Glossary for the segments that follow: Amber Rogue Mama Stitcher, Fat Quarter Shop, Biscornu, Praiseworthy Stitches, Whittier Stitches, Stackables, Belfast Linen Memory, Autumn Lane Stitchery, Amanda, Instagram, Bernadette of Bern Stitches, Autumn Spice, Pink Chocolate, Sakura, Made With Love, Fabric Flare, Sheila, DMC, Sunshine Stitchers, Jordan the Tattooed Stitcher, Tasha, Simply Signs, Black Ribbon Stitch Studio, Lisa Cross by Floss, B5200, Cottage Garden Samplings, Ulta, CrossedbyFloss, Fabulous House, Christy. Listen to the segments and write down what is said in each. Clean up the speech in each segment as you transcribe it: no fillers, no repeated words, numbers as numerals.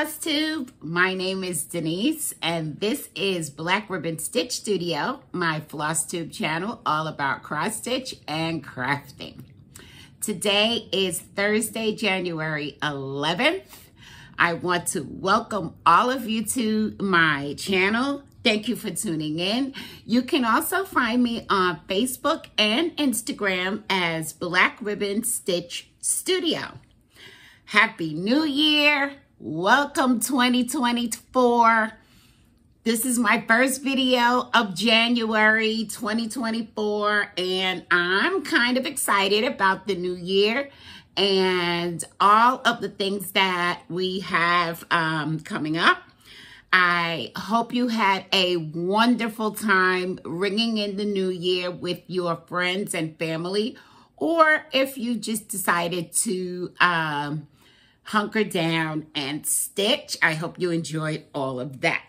Flosstube. My name is Denise, and this is Black Ribbon Stitch Studio, my Flosstube channel, all about cross stitch and crafting. Today is Thursday, January 11th. I want to welcome all of you to my channel. Thank you for tuning in. You can also find me on Facebook and Instagram as Black Ribbon Stitch Studio. Happy New Year. Welcome 2024. This is my first video of January 2024, and I'm kind of excited about the new year and all of the things that we have coming up. I hope you had a wonderful time ringing in the new year with your friends and family, or if you just decided to hunker down and stitch, I hope you enjoyed all of that.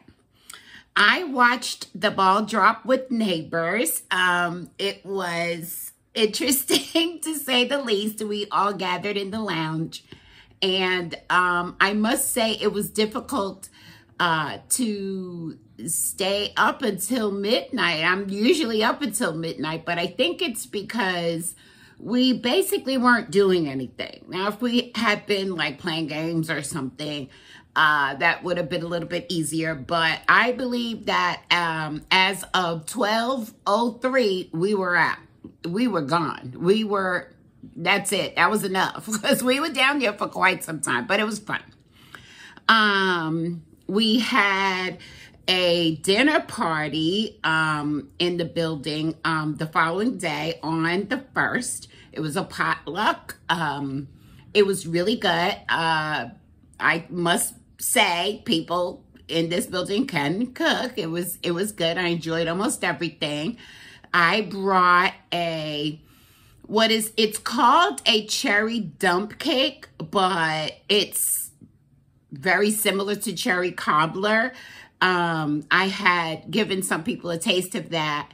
I watched the ball drop with neighbors. It was interesting to say the least. We all gathered in the lounge, and I must say it was difficult to stay up until midnight. I'm usually up until midnight, but I think it's because we basically weren't doing anything. Now, if we had been like playing games or something, that would have been a little bit easier. But I believe that as of 12:03, we were out. We were gone. We were, that's it. That was enough because we were down there for quite some time, but it was fun. We had a dinner party in the building the following day on the 1st. It was a potluck. It was really good. I must say people in this building can cook. It was good. I enjoyed almost everything. I brought a, it's called a cherry dump cake, but it's very similar to cherry cobbler. I had given some people a taste of that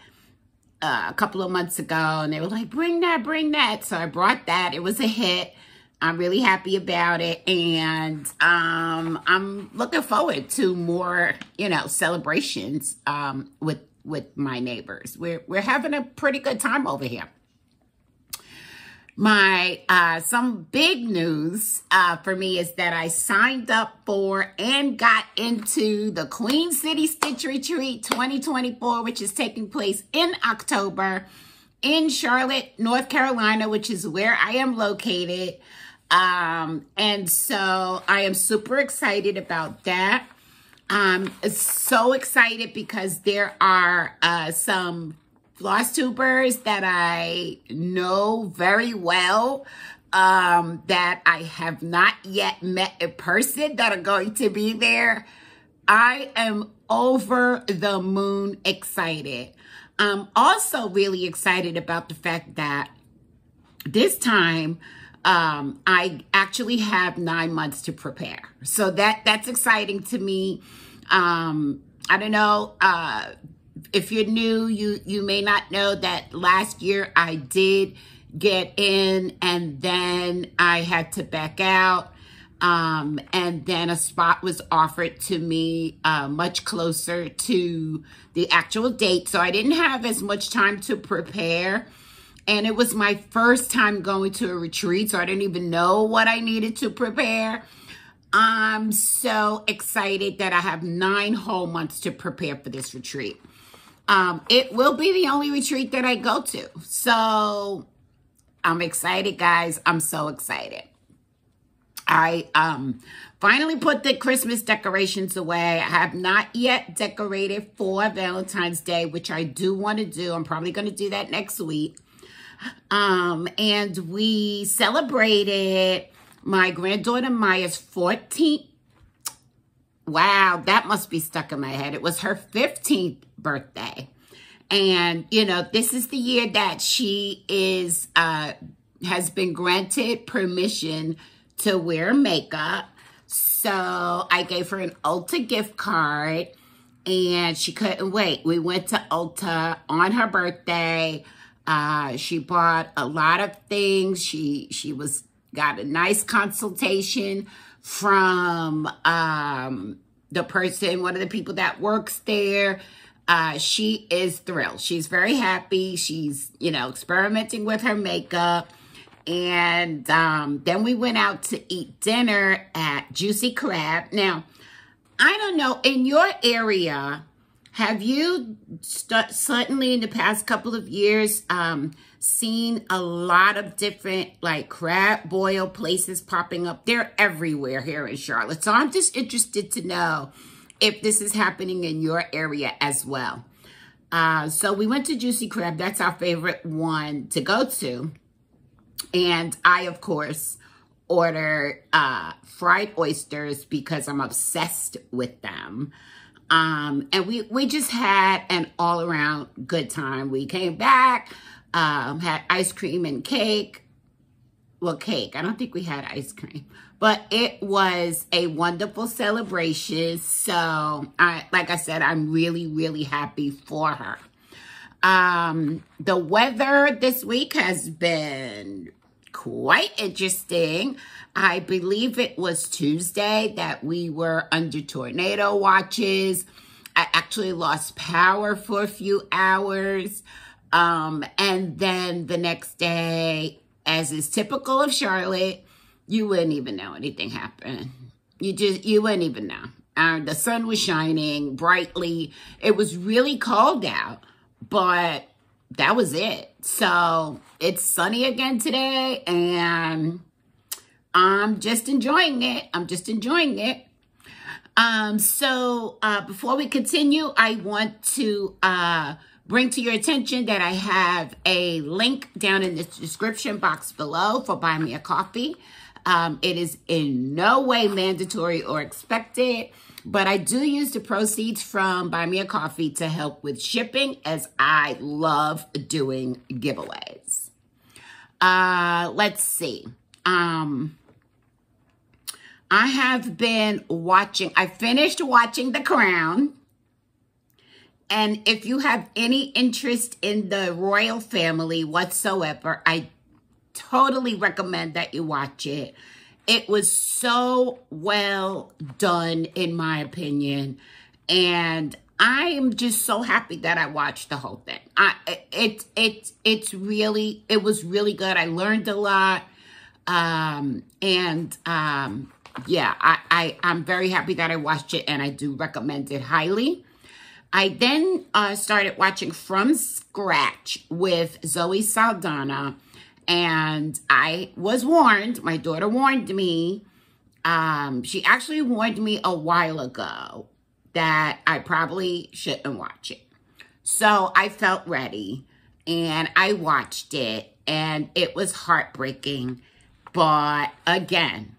a couple of months ago, and they were like, bring that, bring that. So I brought that. It was a hit. I'm really happy about it. And I'm looking forward to more, you know, celebrations with my neighbors. We're having a pretty good time over here. My, some big news for me is that I signed up for and got into the Queen City Stitch Retreat 2024, which is taking place in October in Charlotte, North Carolina, which is where I am located. And so I am super excited about that. I'm so excited because there are some Flosstubers that I know very well that I have not yet met in person that are going to be there. I am over the moon excited. I'm also really excited about the fact that this time I actually have 9 months to prepare. So that's exciting to me. I don't know. If you're new, you may not know that last year I did get in and then I had to back out. And then a spot was offered to me much closer to the actual date. So I didn't have as much time to prepare. And it was my first time going to a retreat, so I didn't even know what I needed to prepare. I'm so excited that I have 9 whole months to prepare for this retreat. It will be the only retreat that I go to. So I'm excited, guys. I'm so excited. I finally put the Christmas decorations away. I have not yet decorated for Valentine's Day, which I do want to do. I'm probably going to do that next week. And we celebrated my granddaughter Maya's 14th. Wow, that must be stuck in my head. It was her 15th birthday. And, you know, this is the year that she is, has been granted permission to wear makeup. So I gave her an Ulta gift card and she couldn't wait. We went to Ulta on her birthday. She bought a lot of things. She got a nice consultation from the person, one of the people that works there. She is thrilled. She's very happy. She's, you know, experimenting with her makeup. And then we went out to eat dinner at Juicy Crab. Now, I don't know, in your area, have you suddenly in the past couple of years seen a lot of different like crab boil places popping up? They're everywhere here in Charlotte. So I'm just interested to know if this is happening in your area as well. So we went to Juicy Crab. That's our favorite one to go to. And I, of course, order fried oysters because I'm obsessed with them. And we just had an all-around good time. We came back, had ice cream and cake. Well, cake. I don't think we had ice cream. But it was a wonderful celebration. So, like I said, I'm really, really happy for her. The weather this week has been quite interesting. I believe it was Tuesday that we were under tornado watches. I actually lost power for a few hours. And then the next day, as is typical of Charlotte, you wouldn't even know anything happened. You wouldn't even know. The sun was shining brightly. It was really cold out. But that was it. So it's sunny again today, and I'm just enjoying it. I'm just enjoying it. So before we continue, I want to bring to your attention that I have a link down in the description box below for Buy Me a Coffee. It is in no way mandatory or expected. But I do use the proceeds from Buy Me a Coffee to help with shipping, as I love doing giveaways. Let's see. I have been watching. I finished watching The Crown. And if you have any interest in the royal family whatsoever, I totally recommend that you watch it. It was so well done, in my opinion. And I am just so happy that I watched the whole thing. It was really good. I learned a lot. Yeah, I'm very happy that I watched it, and I do recommend it highly. I then started watching From Scratch with Zoe Saldana. And I was warned, my daughter warned me, she actually warned me a while ago that I probably shouldn't watch it. So I felt ready, and I watched it, and it was heartbreaking. But again,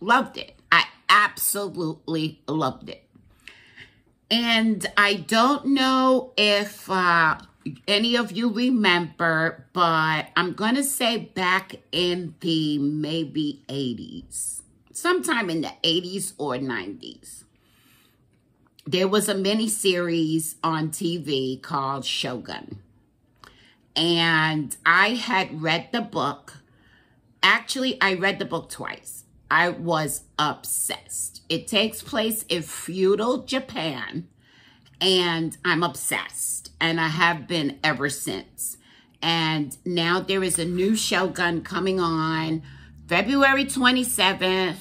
loved it. I absolutely loved it. And I don't know if any of you remember, but I'm going to say back in the maybe 80s, sometime in the 80s or 90s, there was a miniseries on TV called Shogun. And I had read the book. Actually, I read the book twice. I was obsessed. It takes place in feudal Japan. And I'm obsessed, and I have been ever since. And now there is a new Shogun coming on February 27th.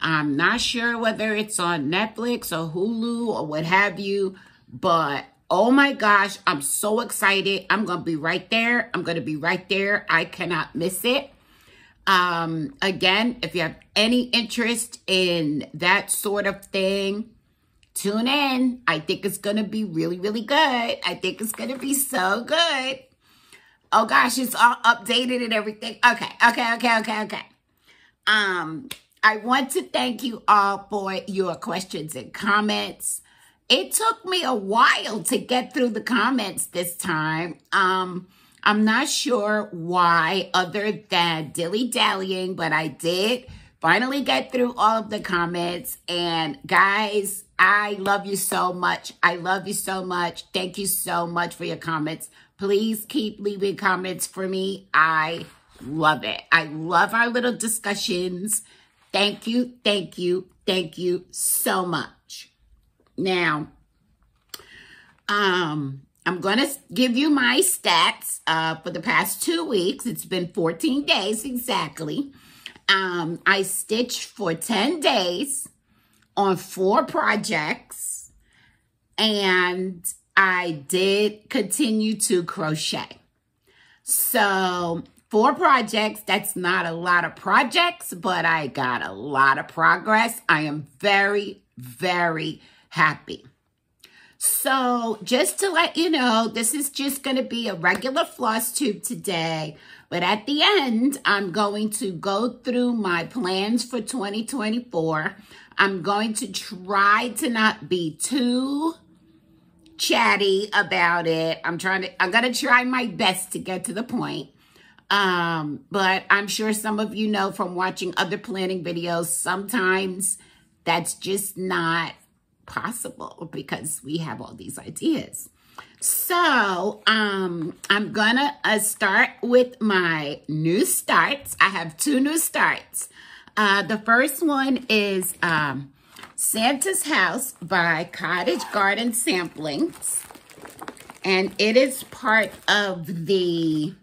I'm not sure whether it's on Netflix or Hulu or what have you, but oh my gosh, I'm so excited. I'm going to be right there. I'm going to be right there. I cannot miss it. Again, if you have any interest in that sort of thing, tune in. I think it's going to be really, really good. I think it's going to be so good. Oh, gosh, it's all updated and everything. Okay. I want to thank you all for your questions and comments. It took me a while to get through the comments this time. I'm not sure why, other than dilly-dallying, but I did finally get through all of the comments. And guys, I love you so much. I love you so much. Thank you so much for your comments. Please keep leaving comments for me. I love it. I love our little discussions. Thank you so much. Now, I'm going to give you my stats for the past 2 weeks. It's been 14 days exactly. I stitched for 10 days on 4 projects, and I did continue to crochet. So 4 projects, that's not a lot of projects, but I got a lot of progress. I am very, very happy. So just to let you know, this is just going to be a regular floss tube today. But at the end, I'm going to go through my plans for 2024. I'm going to try to not be too chatty about it. I'm going to try my best to get to the point. But I'm sure some of you know from watching other planning videos, sometimes that's just not possible because we have all these ideas. So, I'm gonna start with my new starts. I have 2 new starts. The first one is Santa's House by Cottage Garden Samplings. And it is part of the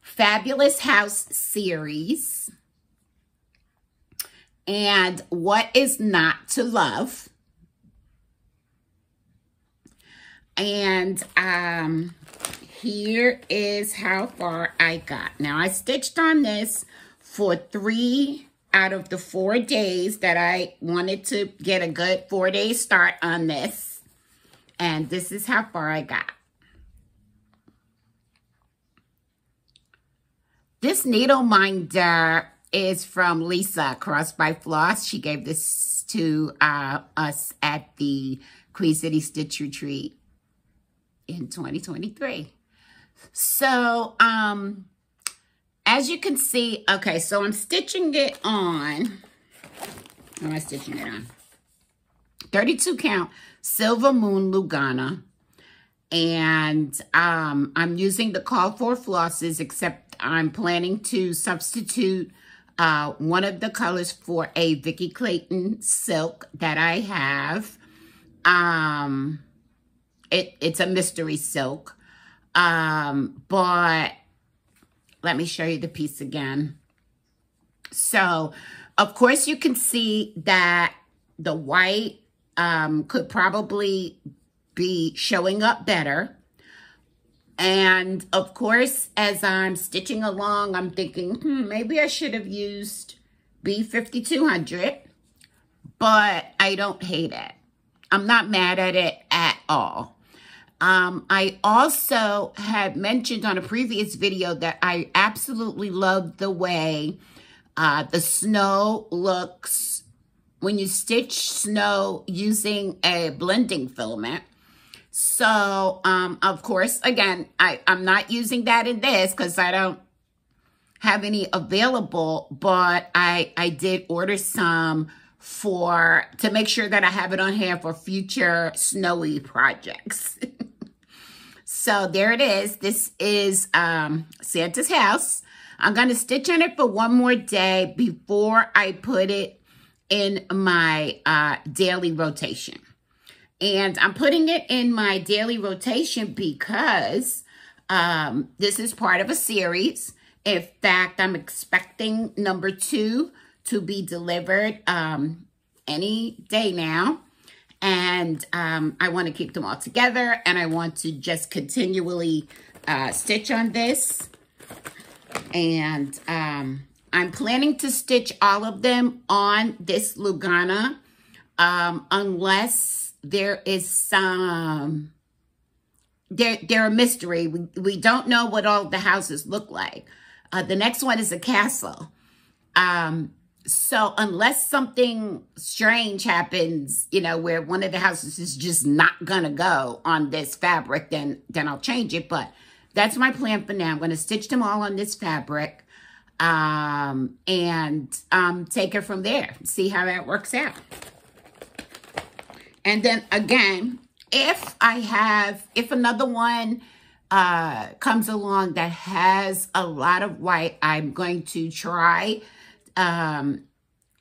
Fabulous House series. And What Is Not to Love. And here is how far I got. Now, I stitched on this for 3 out of the 4 days that I wanted to get a good 4-day start on this. And this is how far I got. This needle minder is from Lisa Cross by Floss. She gave this to us at the Queen City Stitch Retreat in 2023. So, as you can see, okay, so I'm stitching it on. How am I stitching it on? 32 count Silver Moon Lugana. And I'm using the Call For Flosses, except I'm planning to substitute one of the colors for a Vicki Clayton silk that I have. It's a mystery silk. But let me show you the piece again. So, of course, you can see that the white could probably be showing up better. And, of course, as I'm stitching along, I'm thinking, maybe I should have used B5200. But I don't hate it. I'm not mad at it at all. I also had mentioned on a previous video that I absolutely love the way the snow looks when you stitch snow using a blending filament. So, of course, again, I'm not using that in this because I don't have any available, but I did order some to make sure that I have it on hand for future snowy projects. So there it is. This is Santa's House. I'm going to stitch on it for 1 more day before I put it in my daily rotation. And I'm putting it in my daily rotation because this is part of a series. In fact, I'm expecting number 2 to be delivered any day now. And I want to keep them all together, and I want to just continually stitch on this. And I'm planning to stitch all of them on this Lugana, unless there is some, they're a mystery. We don't know what all the houses look like. The next one is a castle. So unless something strange happens, you know, where one of the houses is just not going to go on this fabric, then I'll change it. But that's my plan for now. I'm going to stitch them all on this fabric and take it from there. See how that works out. And then again, if another one comes along that has a lot of white, I'm going to try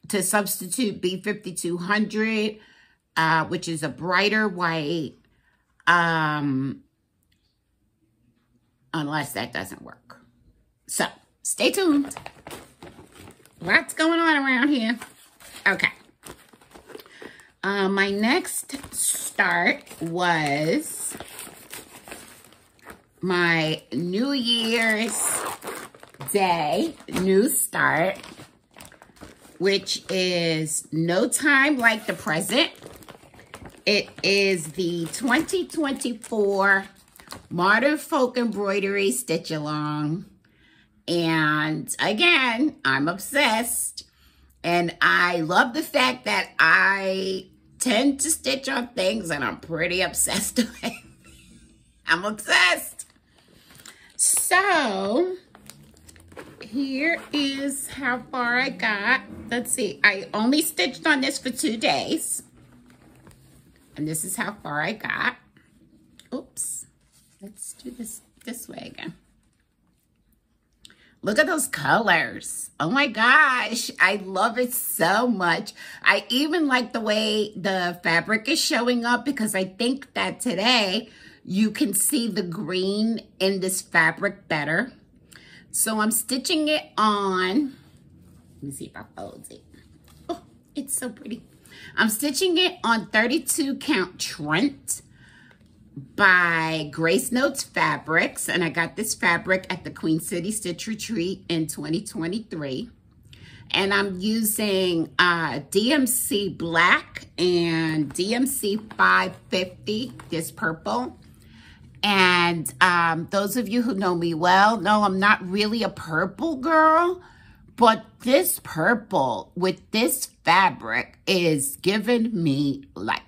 to substitute B5200, which is a brighter white, unless that doesn't work. So stay tuned. Lots going on around here. Okay. My next start was my New Year's Day new start, which is No Time Like the Present. It is the 2024 Modern Folk Embroidery Stitch Along. And again, I'm obsessed. And I love the fact that I tend to stitch on things and I'm pretty obsessed with it. I'm obsessed. So here is how far I got. Let's see. I only stitched on this for 2 days. And this is how far I got. Oops. Let's do this way again. Look at those colors. Oh my gosh. I love it so much. I even like the way the fabric is showing up because I think that today you can see the green in this fabric better. So I'm stitching it on. Let me see if I fold it. Oh, it's so pretty. I'm stitching it on 32 count Trent by Grace Notes Fabrics, and I got this fabric at the Queen City Stitch Retreat in 2023, and I'm using DMC black and DMC 550, this purple. And those of you who know me well know I'm not really a purple girl, but this purple with this fabric is giving me life.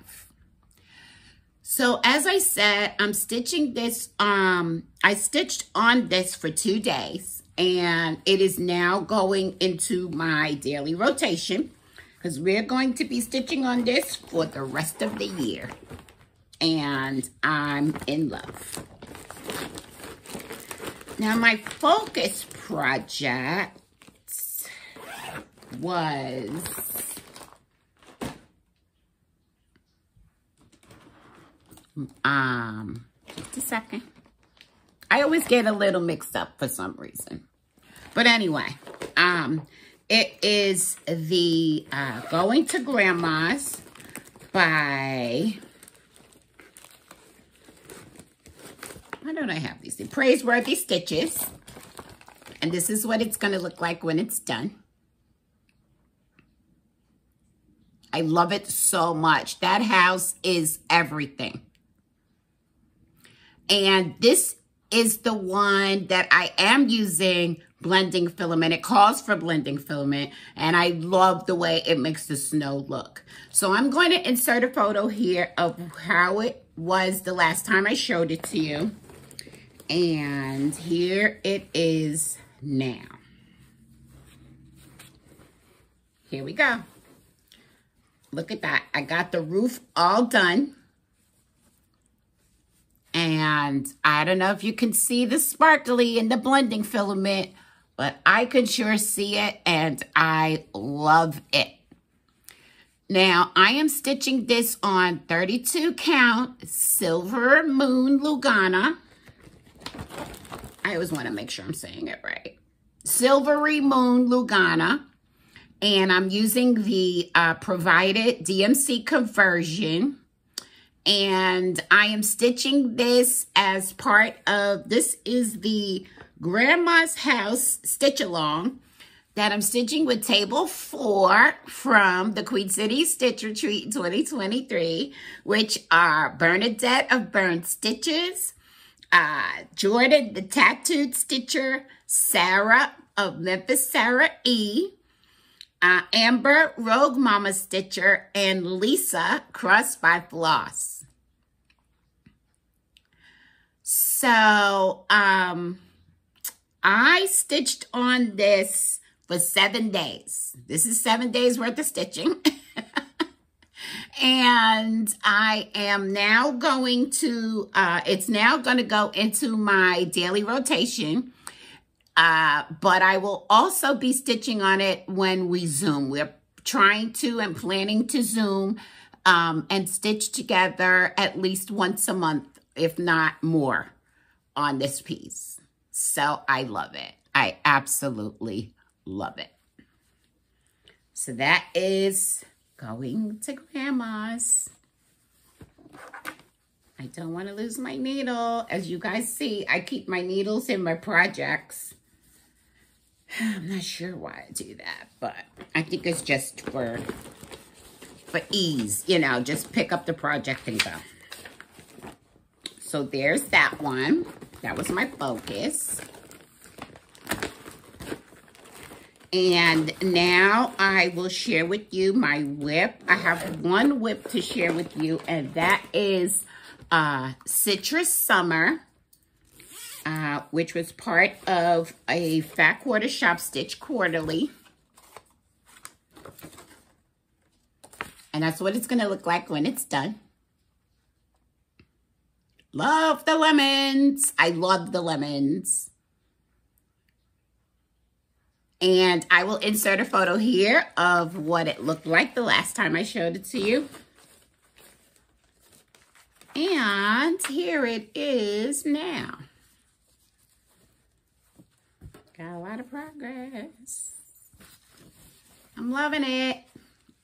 So as I said, I'm stitching this, I stitched on this for 2 days, and it is now going into my daily rotation because we're going to be stitching on this for the rest of the year. And I'm in love. Now my focus project was, just a second. I always get a little mixed up for some reason. But anyway, it is the Going to Grandma's by, why don't I have these? Praiseworthy Stitches. And this is what it's going to look like when it's done. I love it so much. That house is everything. And this is the one that I am using blending filament. It calls for blending filament. And I love the way it makes the snow look. So I'm going to insert a photo here of how it was the last time I showed it to you. And here it is now. Here we go. Look at that. I got the roof all done. And I don't know if you can see the sparkly in the blending filament, but I can sure see it, and I love it. Now, I am stitching this on 32 count Silver Moon Lugana. I always want to make sure I'm saying it right. Silvery Moon Lugana. And I'm using the provided DMC conversion. And I am stitching this as part of, this is the Grandma's House Stitch Along that I'm stitching with Table 4 from the Queen City Stitch Retreat 2023, which are Bernadette of Bern Stitches, Jordan the Tattooed Stitcher, Sarah of Memphis, Sarah E, Amber Rogue Mama Stitcher, and Lisa Cross by Floss. So I stitched on this for 7 days. This is 7 days worth of stitching. And I am now going to, it's now going to go into my daily rotation. But I will also be stitching on it when we Zoom. We're trying to and planning to Zoom and stitch together at least once a month, if not more, on this piece. So I love it. I absolutely love it. So that is Going to Grandma's. I don't want to lose my needle. As you guys see, I keep my needles in my projects. I'm not sure why I do that, but I think it's just for ease, you know, just pick up the project and go. So there's that one. That was my focus. And now I will share with you my whip. I have one whip to share with you, and that is Citrus Summer, which was part of a Fat Quarter Shop Stitch Quarterly. And that's what it's going to look like when it's done. Love the lemons. I love the lemons. And I will insert a photo here of what it looked like the last time I showed it to you. And here it is now. Got a lot of progress. I'm loving it.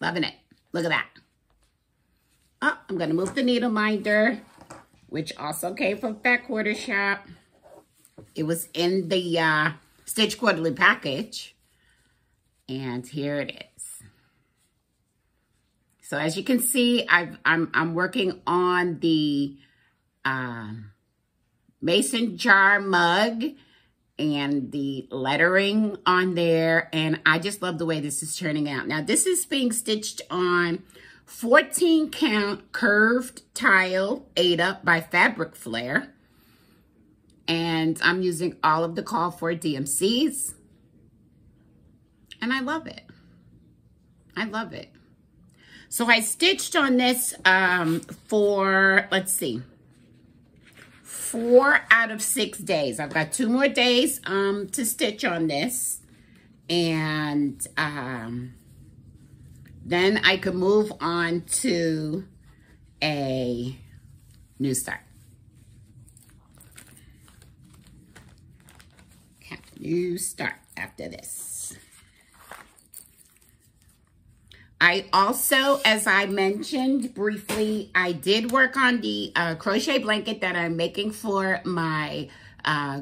Loving it. Look at that. Oh, I'm going to move the needle minder, which also came from Fat Quarter Shop. It was in the Stitch Quarterly package. And here it is. So as you can see, I'm working on the mason jar mug and the lettering on there. And I just love the way this is turning out. Now, this is being stitched on 14 count curved tile 8-up by Fabric Flare. And I'm using all of the call for DMCs. And I love it. I love it. So I stitched on this for, let's see, 4 out of 6 days. I've got 2 more days to stitch on this. And then I can move on to a new start. Okay, new start after this. I also, as I mentioned briefly, I did work on the crochet blanket that I'm making for my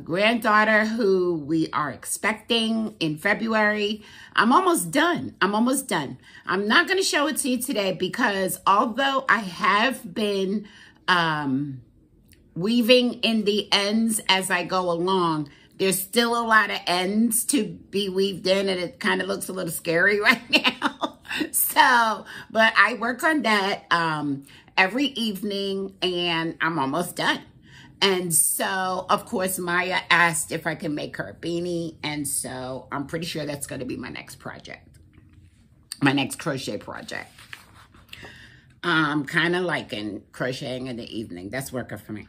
granddaughter who we are expecting in February. I'm almost done. I'm almost done. I'm not going to show it to you today because although I have been weaving in the ends as I go along, there's still a lot of ends to be weaved in, and it kind of looks a little scary right now. So, but I work on that every evening, and I'm almost done. And so, of course, Maya asked if I can make her a beanie, and so I'm pretty sure that's going to be my next project, my next crochet project. I'm kind of liking crocheting in the evening. That's working for me.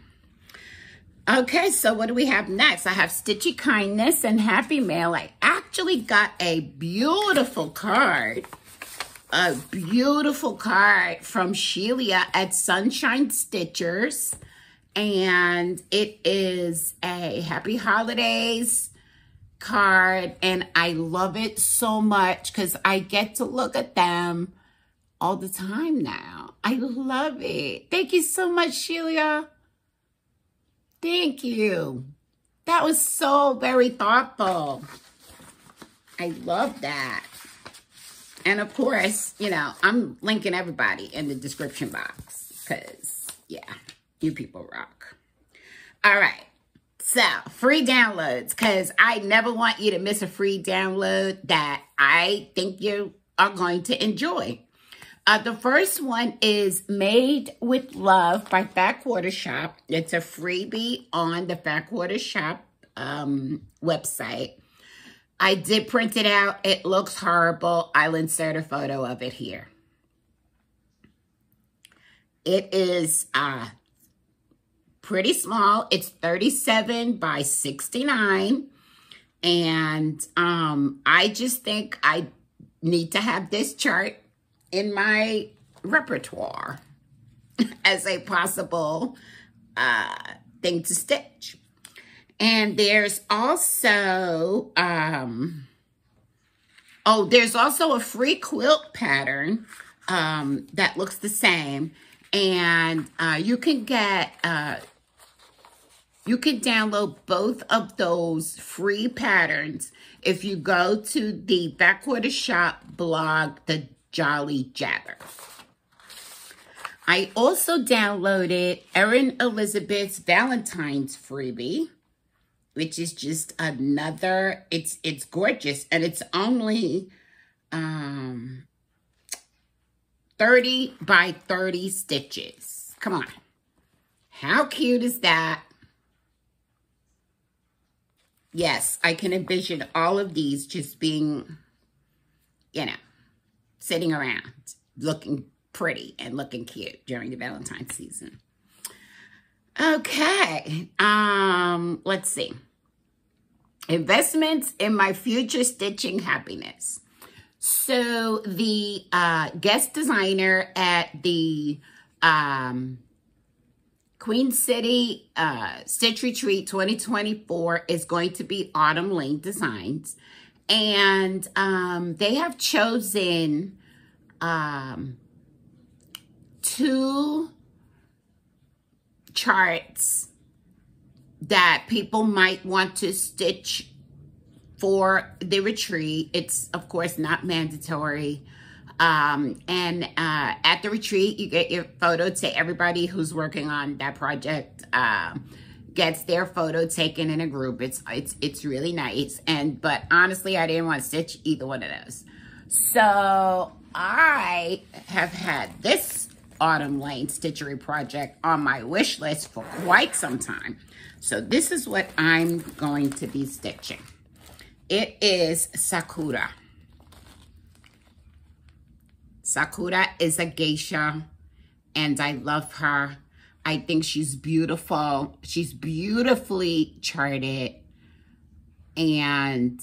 Okay, so what do we have next? I have Stitchy Kindness and Happy Mail. I actually got a beautiful card. A beautiful card from Sheila at Sunshine Stitchers. And it is a Happy Holidays card. And I love it so much because I get to look at them all the time now. I love it. Thank you so much, Sheila. Thank you. That was so very thoughtful. I love that. And of course, you know, I'm linking everybody in the description box because, yeah, you people rock. All right. So, free downloads, because I never want you to miss a free download that I think you are going to enjoy. The first one is Made with Love by Fat Quarter Shop. It's a freebie on the Fat Quarter Shop website. I did print it out. It looks horrible. I'll insert a photo of it here. It is pretty small. It's 37 by 69. And I just think I need to have this chart in my repertoire as a possible thing to stitch. And there's also, there's also a free quilt pattern that looks the same. And you can get, you can download both of those free patterns if you go to the Fat Quarter Shop blog, The Jolly Jabber. I also downloaded Erin Elizabeth's Valentine's freebie, which is just another, it's gorgeous, and it's only 30 by 30 stitches. Come on. How cute is that? Yes, I can envision all of these just being, you know, sitting around, looking pretty and looking cute during the Valentine's season. Okay, let's see. Investments in my future stitching happiness. So the guest designer at the Queen City Stitch Retreat 2024 is going to be Autumn Lane Designs. And they have chosen two charts that people might want to stitch for the retreat. It's, of course, not mandatory. At the retreat, you get your photo to everybody who's working on that project, gets their photo taken in a group. It's really nice. But honestly, I didn't want to stitch either one of those. So I have had this Autumn Lane Stitchery project on my wish list for quite some time. So this is what I'm going to be stitching. It is Sakura. Sakura is a geisha, and I love her. I think she's beautiful. She's beautifully charted. And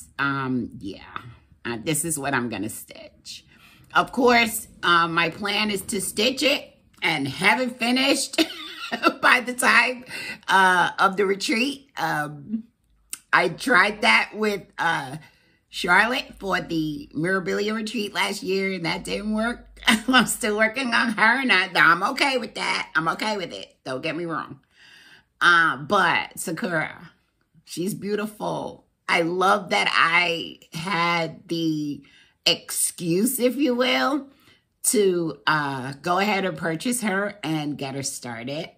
this is what I'm going to stitch. Of course, my plan is to stitch it and have it finished by the time of the retreat. I tried that with Charlotte for the Mirabilia retreat last year, and that didn't work. I'm still working on her, and I'm okay with that. I'm okay with it. Don't get me wrong. But Sakura, she's beautiful. I love that I had the excuse, if you will, to go ahead and purchase her and get her started.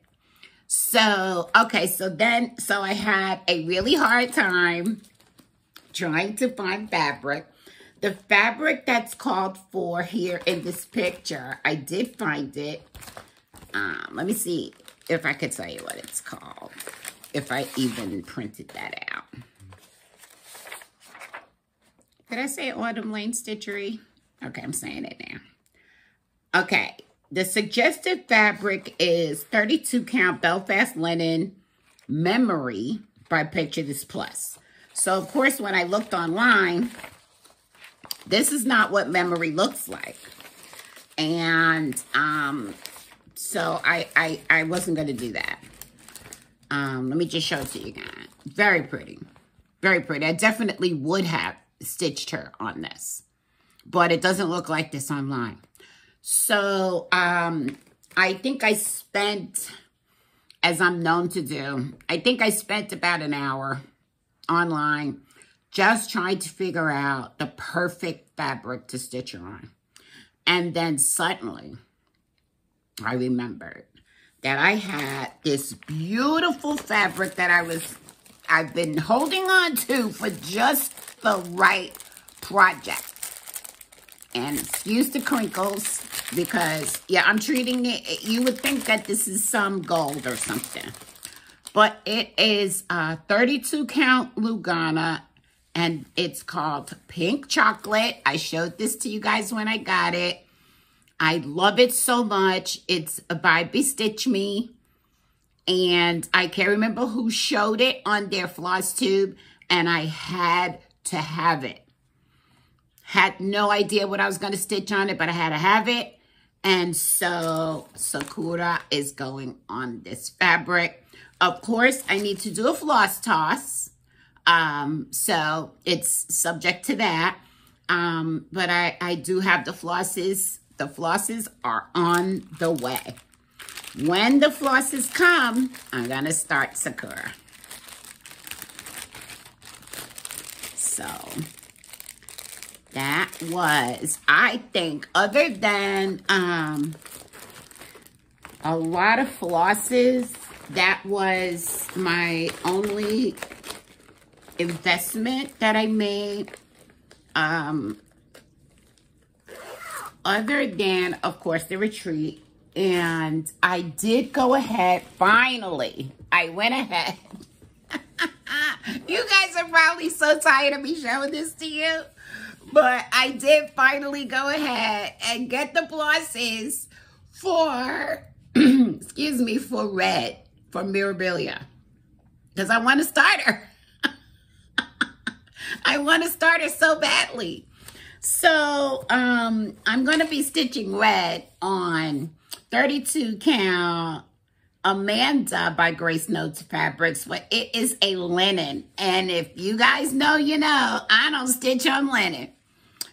So, okay, so I had a really hard time trying to find fabric. The fabric that's called for here in this picture, I did find it. Let me see if I could tell you what it's called, if I even printed that out. Did I say Autumn Lane Stitchery? Okay, I'm saying it now. Okay, the suggested fabric is 32 count Belfast linen memory by Picture This Plus. So, of course, when I looked online, this is not what memory looks like. And so I wasn't going to do that. Let me just show it to you guys. Very pretty. Very pretty. I definitely would have stitched her on this, but it doesn't look like this online. So I think I spent, as I'm known to do, I think I spent about an hour online just trying to figure out the perfect fabric to stitch her on. And then suddenly I remembered that I had this beautiful fabric that I've been holding on to for just the right project. And excuse the crinkles because, yeah, I'm treating it, you would think that this is some gold or something. But it is 32 count Lugana, and it's called Pink Chocolate. I showed this to you guys when I got it. I love it so much. It's by Bestitch Me. And I can't remember who showed it on their Flosstube, and I had to have it. Had no idea what I was going to stitch on it, but I had to have it. And so Sakura is going on this fabric. Of course, I need to do a floss toss. So it's subject to that. But I do have the flosses. The flosses are on the way. When the flosses come, I'm going to start Sakura. So that was, I think, other than a lot of flosses, that was my only investment that I made. Other than, of course, the retreat. And I did go ahead, finally, I went ahead. You guys are probably so tired of me showing this to you. But I did finally go ahead and get the flosses for, excuse me, for Red, for Mirabilia. Because I want to start her. I want to start her so badly. So I'm going to be stitching Red on 32 count Amanda by Grace Notes Fabrics, but it is a linen. And if you guys know, you know, I don't stitch on linen.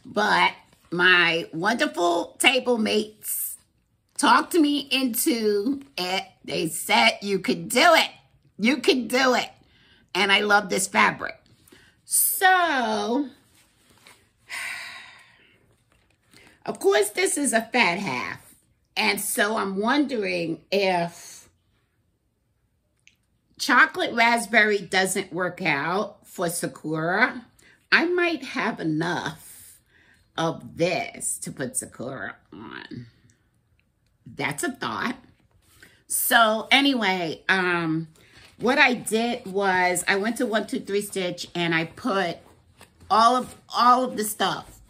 But my wonderful table mates talked me into it. They said, you could do it. You could do it. And I love this fabric. So, of course, this is a fat half. And so I'm wondering if chocolate raspberry doesn't work out for Sakura. I might have enough of this to put Sakura on. That's a thought. So anyway, what I did was I went to 123 Stitch and I put all of the stuff,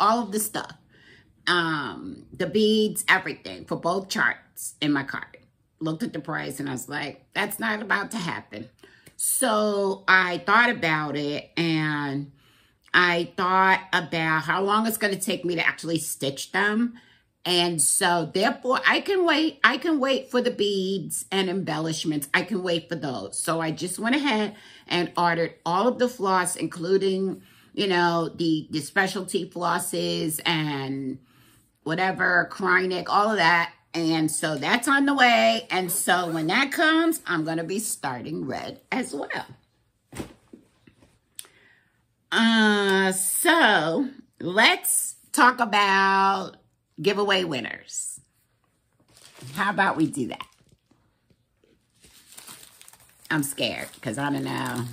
the beads, everything for both charts in my cart. Looked at the price and I was like, that's not about to happen. So I thought about it and I thought about how long it's going to take me to actually stitch them. And so therefore I can wait. I can wait for the beads and embellishments. I can wait for those. So I just went ahead and ordered all of the floss, including, you know, the specialty flosses and whatever, Krynick, all of that. And so that's on the way. And so when that comes, I'm going to be starting Red as well. So let's talk about giveaway winners. How about we do that? I'm scared because I don't know.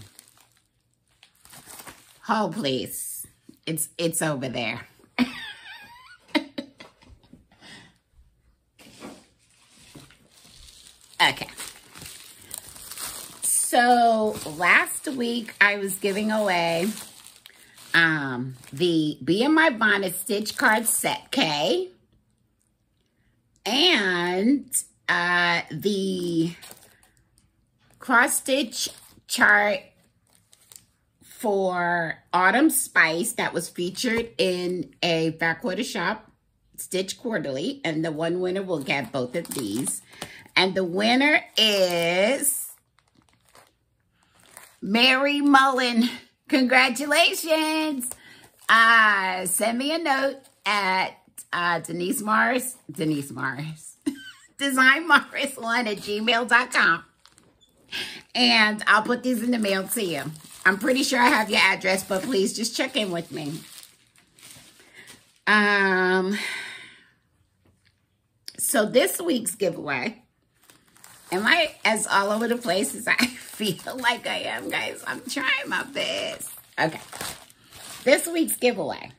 Oh, please. It's over there. Okay, so last week I was giving away the Be In My Bonnet Stitch Card Set K and the Cross Stitch Chart for Autumn Spice that was featured in a Fat Quarter Shop Stitch Quarterly, and the one winner will get both of these. And the winner is Mary Mullen. Congratulations. Send me a note at Denise Morris, designmorris1@gmail.com. And I'll put these in the mail to you. I'm pretty sure I have your address, but please just check in with me. So this week's giveaway. Am I as all over the place as I feel like I am, guys? I'm trying my best. Okay. This week's giveaway.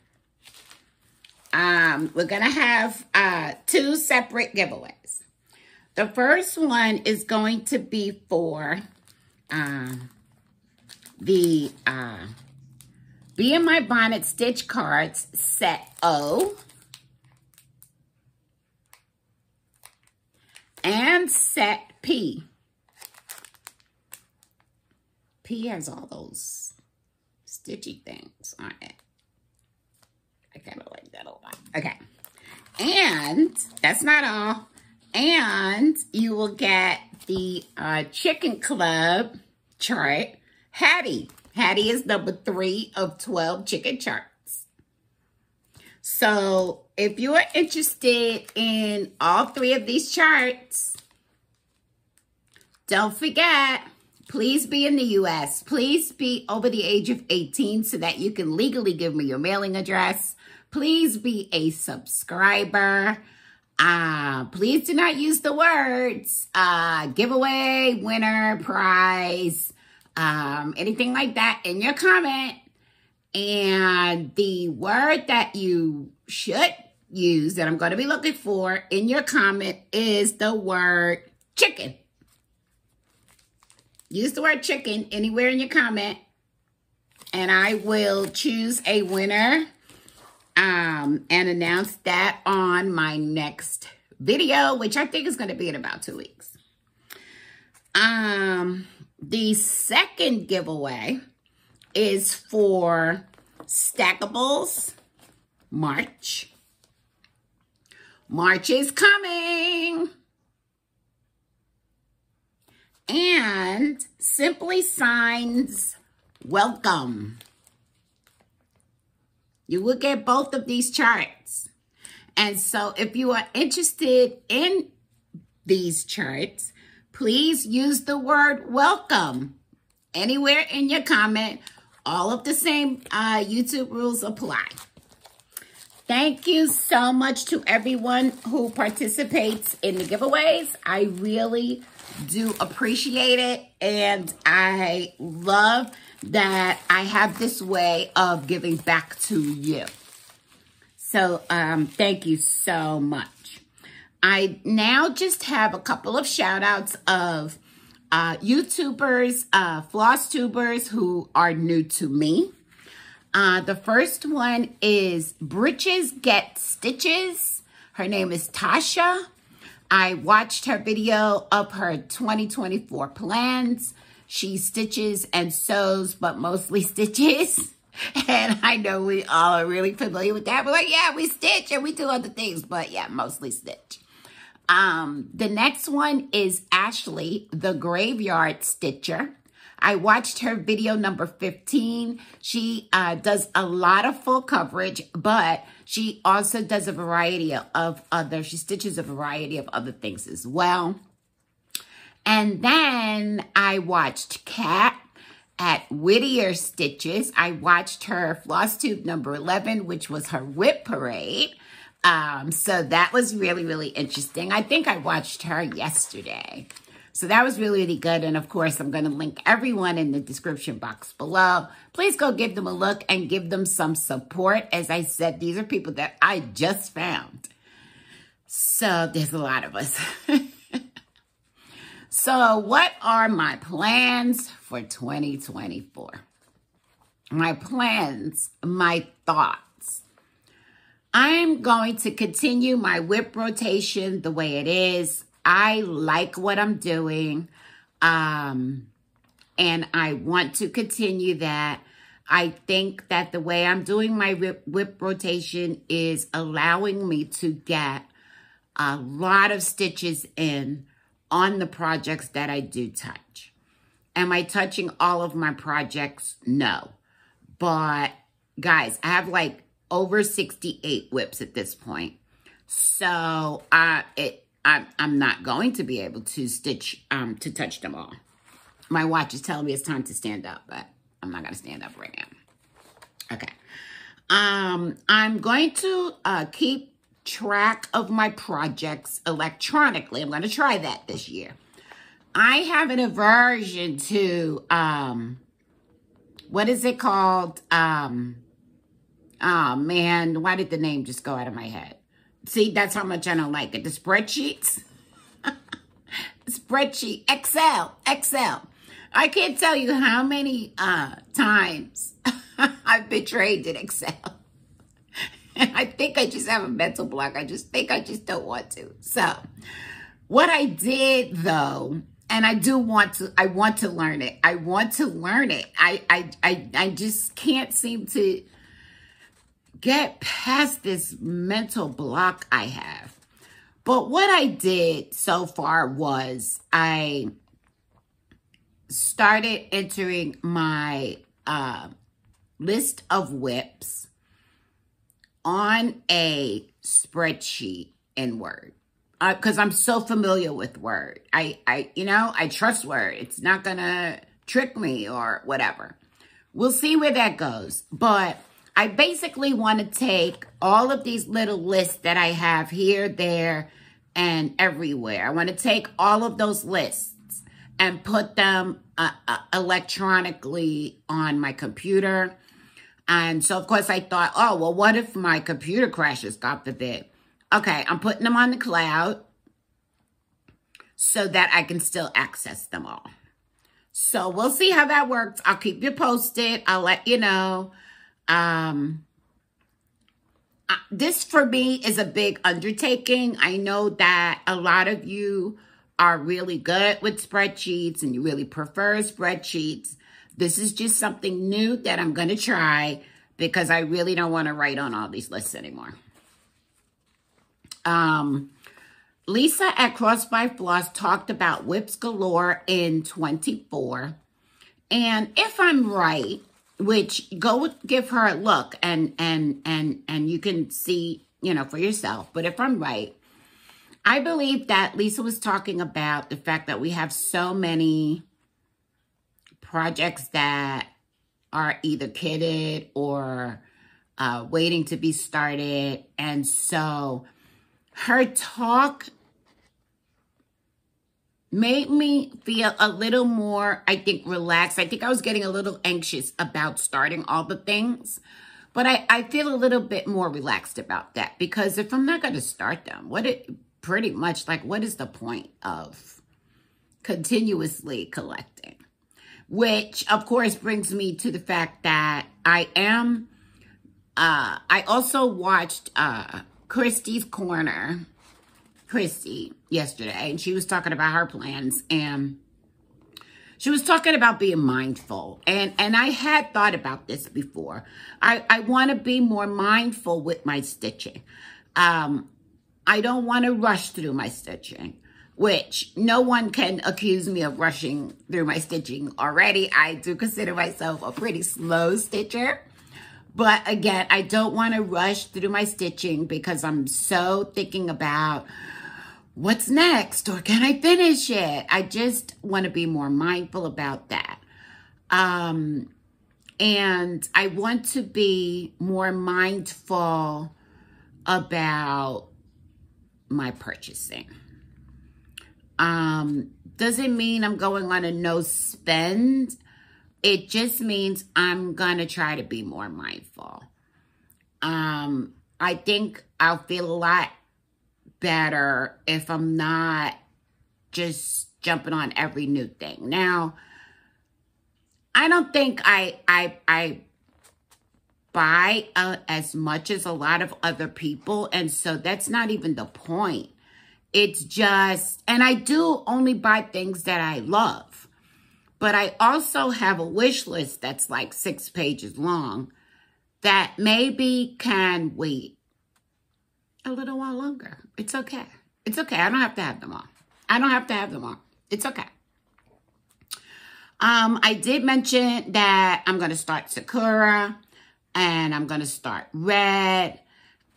We're going to have two separate giveaways. The first one is going to be for the Be In My Bonnet Stitch Cards Set O. And Set P. P has all those stitchy things on it. I kind of like that a lot. Okay. And that's not all. And you will get the Chicken Club chart. Hattie. Hattie is number 3 of 12 chicken charts. So if you are interested in all 3 of these charts, don't forget, please be in the U.S. Please be over the age of 18 so that you can legally give me your mailing address. Please be a subscriber. Please do not use the words giveaway, winner, prize, anything like that in your comment. And the word that you should use that I'm going to be looking for in your comment is the word chicken. Use the word chicken anywhere in your comment, and I will choose a winner and announce that on my next video, which I think is going to be in about 2 weeks. The second giveaway is for Stackables March. March is coming. And Simply Signs Welcome. You will get both of these charts. And so if you are interested in these charts, please use the word welcome anywhere in your comment. All of the same YouTube rules apply. Thank you so much to everyone who participates in the giveaways. I really do appreciate it, and I love that I have this way of giving back to you. So thank you so much. I now just have a couple of shout outs of YouTubers, Flosstubers who are new to me. The first one is Britches Get Stitches. Her name is Tasha. I watched her video of her 2024 plans. She stitches and sews, but mostly stitches. And I know we all are really familiar with that. We're like, yeah, we stitch and we do other things, but yeah, mostly stitch. The next one is Ashley, the Graveyard Stitcher. I watched her video number 15. She does a lot of full coverage, but she also does a variety of other, she stitches a variety of other things as well. And then I watched Kat at Whittier Stitches. I watched her Flosstube number 11, which was her whip parade. So that was really, really interesting. I think I watched her yesterday. So that was really, really good. And of course, I'm going to link everyone in the description box below. Please go give them a look and give them some support. As I said, these are people that I just found. So there's a lot of us. So what are my plans for 2024? My plans, my thoughts. I'm going to continue my whip rotation the way it is. I like what I'm doing, and I want to continue that. I think that the way I'm doing my whip rotation is allowing me to get a lot of stitches in on the projects that I do touch. Am I touching all of my projects? No. But, guys, I have like over 68 whips at this point. So, I'm not going to be able to stitch, to touch them all. My watch is telling me it's time to stand up, but I'm not going to stand up right now. Okay. I'm going to keep track of my projects electronically. I'm going to try that this year. I have an aversion to, what is it called? Oh, man, why did the name just go out of my head? See, that's how much I don't like it. The spreadsheets. Spreadsheet. Excel. Excel. I can't tell you how many times I've been trained in Excel. And I think I just have a mental block. I just think I just don't want to. So, what I did, though, and I do want to, I want to learn it. I want to learn it. I just can't seem to get past this mental block I have. But what I did so far was I started entering my list of whips on a spreadsheet in Word. Because I'm so familiar with Word. I trust Word. It's not going to trick me or whatever. We'll see where that goes. But I basically want to take all of these little lists that I have here, there, and everywhere. I want to take all of those lists and put them electronically on my computer. And so, of course, I thought, oh, well, what if my computer crashes, God forbid? Okay, I'm putting them on the cloud so that I can still access them all. So we'll see how that works. I'll keep you posted. I'll let you know. This for me is a big undertaking. I know that a lot of you are really good with spreadsheets and you really prefer spreadsheets. This is just something new that I'm going to try because I really don't want to write on all these lists anymore. Lisa at Cross by Floss talked about whips galore in 24. And if I'm right, which go give her a look and you can see, you know, for yourself. But if I'm right, I believe that Lisa was talking about the fact that we have so many projects that are either kitted or waiting to be started. And so her talk made me feel a little more, I think, relaxed. I think I was getting a little anxious about starting all the things. But I feel a little bit more relaxed about that. Because if I'm not going to start them, pretty much, like, what is the point of continuously collecting? Which, of course, brings me to the fact that I am, I also watched Christy's Corner, Christy, yesterday, and she was talking about her plans, and she was talking about being mindful, and I had thought about this before. I want to be more mindful with my stitching. I don't want to rush through my stitching, which no one can accuse me of rushing through my stitching already. I do consider myself a pretty slow stitcher. But again, I don't want to rush through my stitching because I'm so thinking about what's next or can I finish it? I just want to be more mindful about that. And I want to be more mindful about my purchasing. Doesn't mean I'm going on a no spend. It just means I'm going to try to be more mindful. I think I'll feel a lot better if I'm not just jumping on every new thing. Now, I don't think I buy as much as a lot of other people. And so that's not even the point. It's just, and I do only buy things that I love. But I also have a wish list that's like 6 pages long that maybe can wait a little while longer. It's okay. It's okay. I don't have to have them all. I don't have to have them all. It's okay. I did mention that I'm going to start Sakura and I'm going to start Red.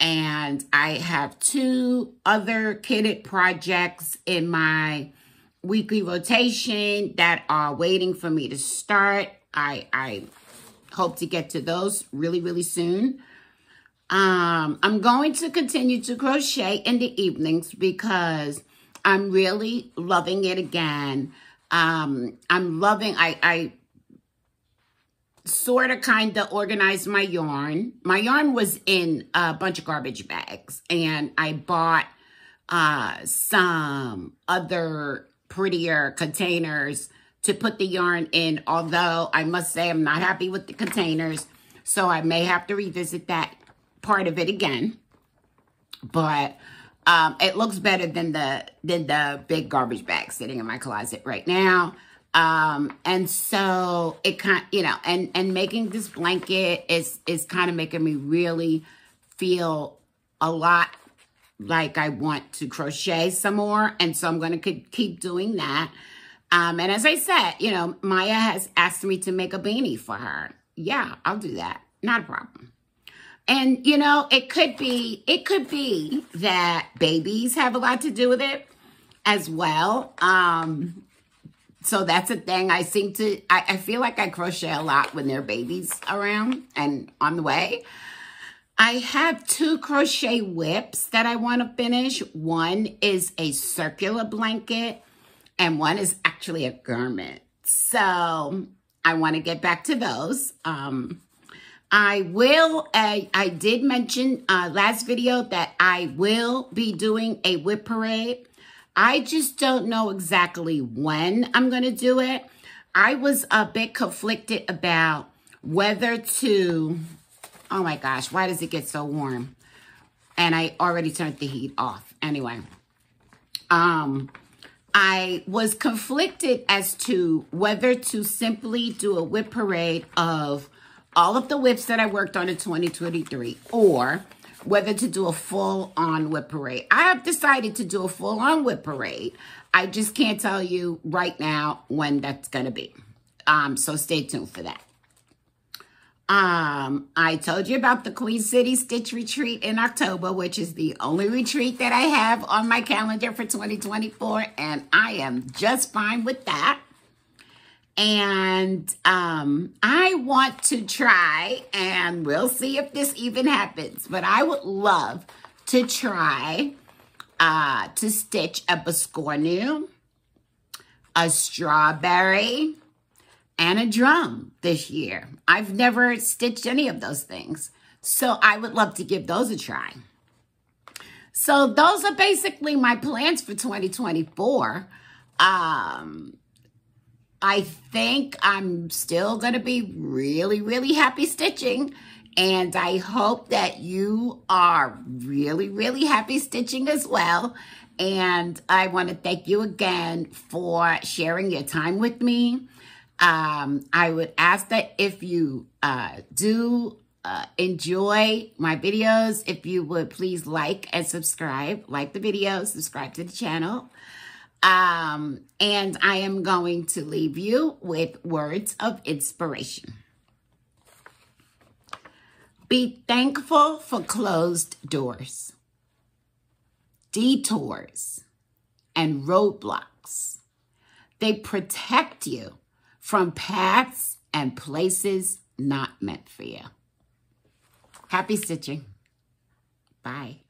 And I have 2 other kitted projects in my weekly rotation that are waiting for me to start. I hope to get to those really, really soon. I'm going to continue to crochet in the evenings because I'm really loving it again. I'm loving, I sort of kind of organized my yarn. My yarn was in a bunch of garbage bags and I bought some other prettier containers to put the yarn in, although I must say I'm not happy with the containers, so I may have to revisit that part of it again. But it looks better than the big garbage bag sitting in my closet right now. And so it kind, you know, and making this blanket is kind of making me really feel a lot like I want to crochet some more. And so I'm going to keep doing that. And as I said, you know, Maya has asked me to make a beanie for her. Yeah, I'll do that. Not a problem. And, you know, it could be that babies have a lot to do with it as well. So that's a thing. I feel like I crochet a lot when there are babies around and on the way. I have two crochet whips that I want to finish. One is a circular blanket and one is actually a garment. So I want to get back to those. I will, I did mention last video that I will be doing a whip parade. I just don't know exactly when I'm going to do it. I was a bit conflicted about whether to, oh my gosh, why does it get so warm? And I already turned the heat off. Anyway, I was conflicted as to whether to simply do a whip parade of all of the whips that I worked on in 2023, or whether to do a full-on whip parade. I have decided to do a full-on whip parade. I just can't tell you right now when that's going to be. So stay tuned for that. I told you about the Queen City Stitch Retreat in October, which is the only retreat that I have on my calendar for 2024, and I am just fine with that. And I want to try, and we'll see if this even happens, but I would love to try to stitch a biscornu, a strawberry, and a drum this year. I've never stitched any of those things, so I would love to give those a try. So those are basically my plans for 2024. I think I'm still going to be really, really happy stitching. And I hope that you are really, really happy stitching as well. And I want to thank you again for sharing your time with me. I would ask that if you do enjoy my videos, if you would please like and subscribe. Like the video, subscribe to the channel. And I am going to leave you with words of inspiration. Be thankful for closed doors, detours, and roadblocks. They protect you from paths and places not meant for you. Happy stitching. Bye.